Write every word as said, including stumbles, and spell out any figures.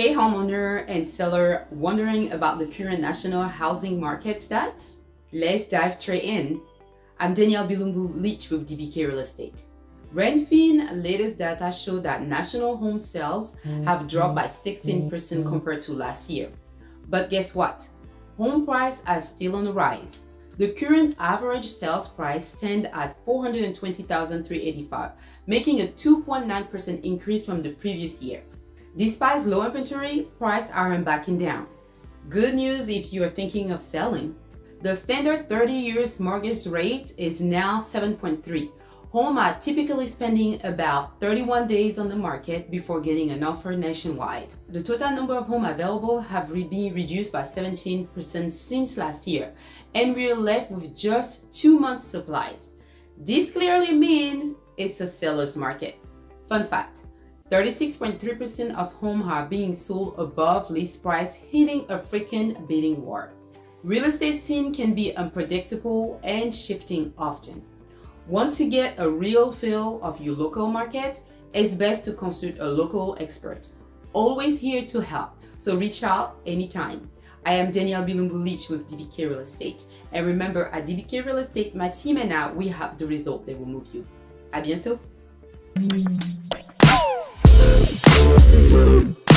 Hey homeowner and seller wondering about the current national housing market stats? Let's dive straight in. I'm Danielle Bilumbu Leach with D B K Real Estate. Renfin latest data show that national home sales have dropped by sixteen percent compared to last year. But guess what? Home prices are still on the rise. The current average sales price stands at four hundred twenty thousand three hundred eighty-five dollars, making a two point nine percent increase from the previous year. Despite low inventory, prices aren't backing down. Good news if you are thinking of selling. The standard thirty year mortgage rate is now seven point three. Homes are typically spending about thirty-one days on the market before getting an offer nationwide. The total number of homes available have been reduced by seventeen percent since last year, and we're left with just two months' supplies. This clearly means it's a seller's market. Fun fact. thirty-six point three percent of homes are being sold above list price, hitting a freaking bidding war. Real estate scene can be unpredictable and shifting often. Want to get a real feel of your local market? It's best to consult a local expert. Always here to help, so reach out anytime. I am Danielle Bilumbu Leach with D B K Real Estate. And remember, at D B K Real Estate, my team and I, we have the result that will move you. À bientôt! We'll